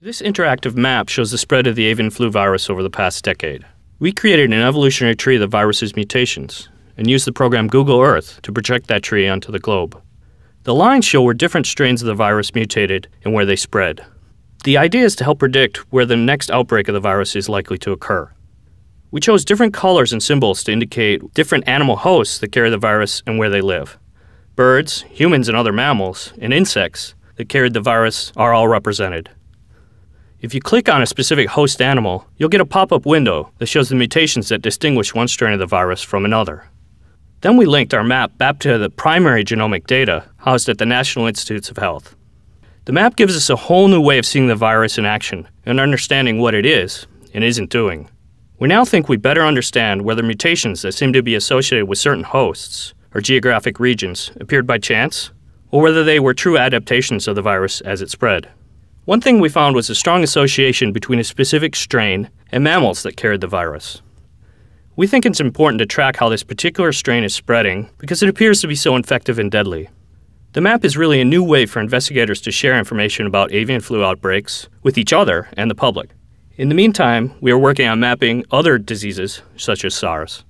This interactive map shows the spread of the avian flu virus over the past decade. We created an evolutionary tree of the virus's mutations and used the program Google Earth to project that tree onto the globe. The lines show where different strains of the virus mutated and where they spread. The idea is to help predict where the next outbreak of the virus is likely to occur. We chose different colors and symbols to indicate different animal hosts that carry the virus and where they live. Birds, humans and other mammals, and insects that carried the virus are all represented. If you click on a specific host animal, you'll get a pop-up window that shows the mutations that distinguish one strain of the virus from another. Then we linked our map back to the primary genomic data housed at the National Institutes of Health. The map gives us a whole new way of seeing the virus in action and understanding what it is and isn't doing. We now think we better understand whether mutations that seem to be associated with certain hosts or geographic regions appeared by chance, or whether they were true adaptations of the virus as it spread. One thing we found was a strong association between a specific strain and mammals that carried the virus. We think it's important to track how this particular strain is spreading because it appears to be so infective and deadly. The map is really a new way for investigators to share information about avian flu outbreaks with each other and the public. In the meantime, we are working on mapping other diseases such as SARS.